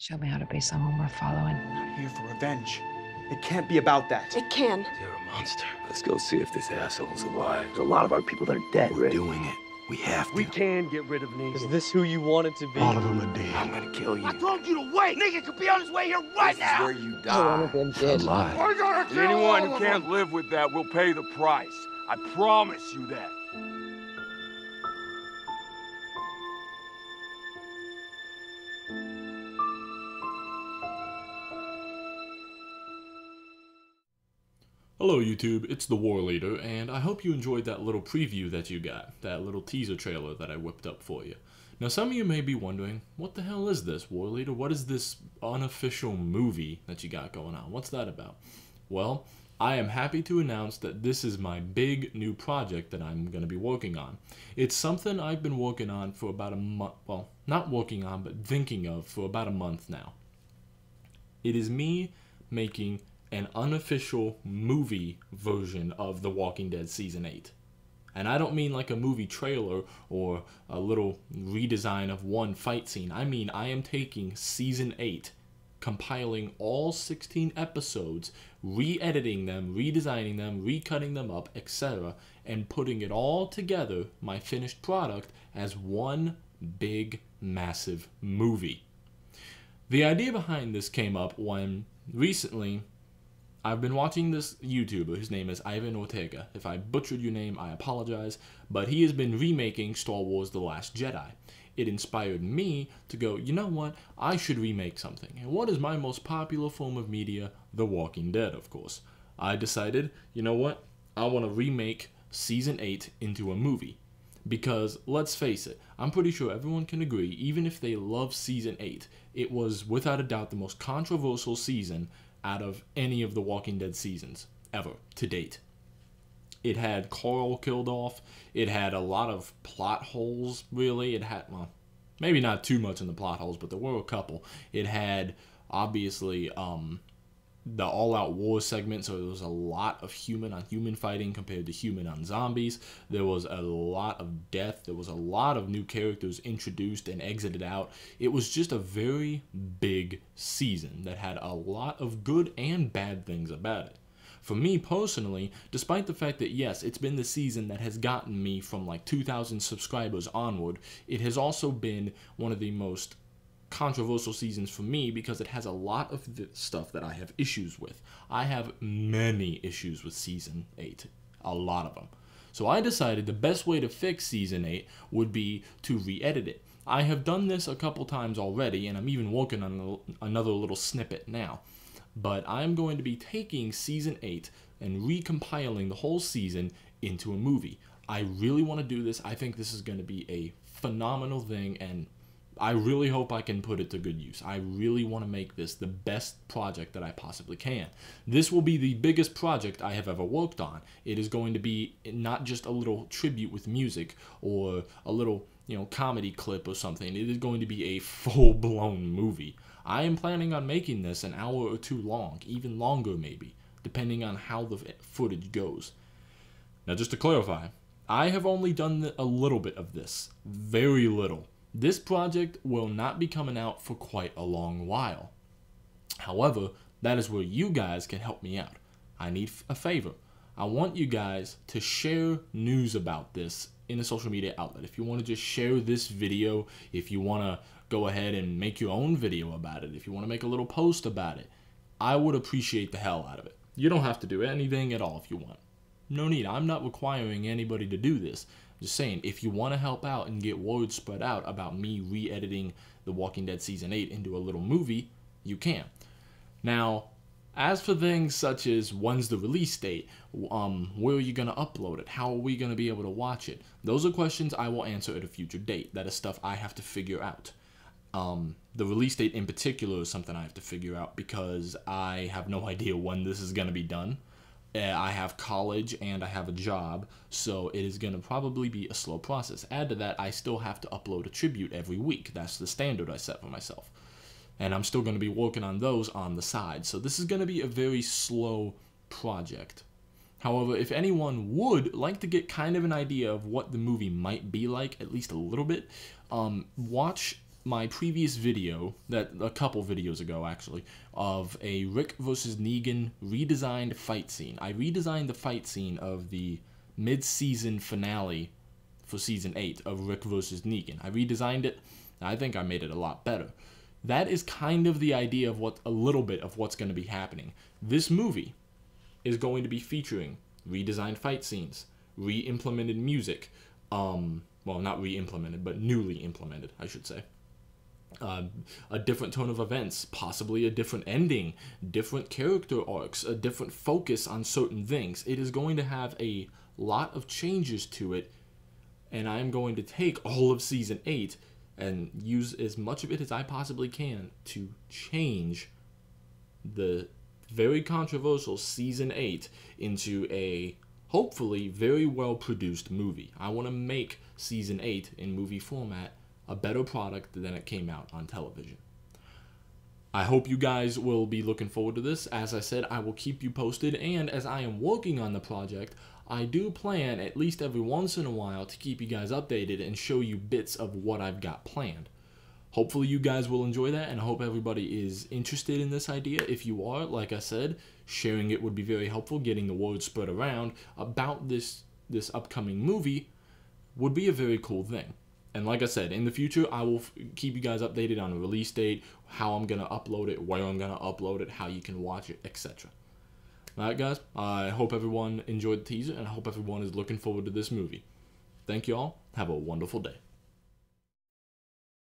Show me how to be someone we're following. I'm here for revenge. It can't be about that. It can. You're a monster. Let's go see if this asshole's alive. There's a lot of our people that are dead. We're doing it. We have to. We can get rid of Negan. Is this who you wanted to be? All of them are dead. I'm gonna kill you. I told you to wait. Negan could be on his way here right now. This is where you die. One of them dead. We're gonna kill anyone who can't live with that will pay the price. I promise you that. Hello YouTube, it's the War Leader, and I hope you enjoyed that little preview that you got, that little teaser trailer that I whipped up for you. Now some of you may be wondering, what the hell is this, War Leader? What is this unofficial movie that you got going on? What's that about? Well, I am happy to announce that this is my big new project that I'm going to be working on. It's something I've been working on for about a month, well, not working on, but thinking of for about a month now. It is me making an unofficial movie version of The Walking Dead Season 8. And I don't mean like a movie trailer or a little redesign of one fight scene. I mean, I am taking Season 8, compiling all 16 episodes, re-editing them, redesigning them, recutting them up, etc., and putting it all together, my finished product, as one big, massive movie. The idea behind this came up when recently I've been watching this YouTuber, his name is Ivan Ortega. If I butchered your name, I apologize, but he has been remaking Star Wars The Last Jedi. It inspired me to go, you know what, I should remake something. And what is my most popular form of media? The Walking Dead, of course. I decided, you know what, I want to remake Season 8 into a movie. Because, let's face it, I'm pretty sure everyone can agree, even if they love Season 8, it was, without a doubt, the most controversial season out of any of the Walking Dead seasons ever to date. It had Carl killed off. It had a lot of plot holes, really. It had, well, maybe not too much in the plot holes, but there were a couple. It had, obviously, the all-out war segment, so there was a lot of human-on-human fighting compared to human-on-zombies. There was a lot of death. There was a lot of new characters introduced and exited out. It was just a very big season that had a lot of good and bad things about it. For me personally, despite the fact that yes, it's been the season that has gotten me from like 2,000 subscribers onward, it has also been one of the most controversial seasons for me because it has a lot of the stuff that I have issues with. I have many issues with Season 8, a lot of them. So I decided the best way to fix Season 8 would be to re-edit it. I have done this a couple times already, and I'm even working on another little snippet now. But I'm going to be taking Season 8 and recompiling the whole season into a movie. I really want to do this. I think this is going to be a phenomenal thing, and I really hope I can put it to good use. I really want to make this the best project that I possibly can. This will be the biggest project I have ever worked on. It is going to be not just a little tribute with music or a little, you know, comedy clip or something. It is going to be a full-blown movie. I am planning on making this an hour or two long, even longer maybe, depending on how the footage goes. Now just to clarify, I have only done a little bit of this, very little. This project will not be coming out for quite a long while. However, that is where you guys can help me out. I need a favor. I want you guys to share news about this in a social media outlet. If you want to just share this video, if you want to go ahead and make your own video about it, if you want to make a little post about it, I would appreciate the hell out of it. You don't have to do anything at all if you want. No need. I'm not requiring anybody to do this. Just saying, if you want to help out and get word spread out about me re-editing The Walking Dead Season 8 into a little movie, you can. Now, as for things such as when's the release date, where are you going to upload it, how are we going to be able to watch it, those are questions I will answer at a future date. That is stuff I have to figure out. The release date in particular is something I have to figure out because I have no idea when this is going to be done. I have college and I have a job, so it is going to probably be a slow process. Add to that, I still have to upload a tribute every week. That's the standard I set for myself. And I'm still going to be working on those on the side. So this is going to be a very slow project. However, if anyone would like to get kind of an idea of what the movie might be like, at least a little bit, watch my previous video, that a couple videos ago actually, of a Rick versus Negan redesigned fight scene. I redesigned the fight scene of the mid-season finale for season 8 of Rick versus Negan. I redesigned it, and I think I made it a lot better. That is kind of the idea of what a little bit of what's going to be happening. This movie is going to be featuring redesigned fight scenes, re-implemented music, well, not re-implemented, but newly implemented, I should say. A different tone of events, possibly a different ending, different character arcs, a different focus on certain things. It is going to have a lot of changes to it, and I'm going to take all of Season 8 and use as much of it as I possibly can to change the very controversial Season 8 into a hopefully very well-produced movie. I want to make Season 8 in movie format a better product than it came out on television. I hope you guys will be looking forward to this. As I said, I will keep you posted, and as I am working on the project, I do plan at least every once in a while to keep you guys updated and show you bits of what I've got planned. Hopefully you guys will enjoy that, and I hope everybody is interested in this idea. If you are, like I said, sharing it would be very helpful. Getting the word spread around about this upcoming movie would be a very cool thing. And like I said, in the future, I will keep you guys updated on a release date, how I'm going to upload it, where I'm going to upload it, how you can watch it, etc. Alright guys, I hope everyone enjoyed the teaser, and I hope everyone is looking forward to this movie. Thank you all. Have a wonderful day.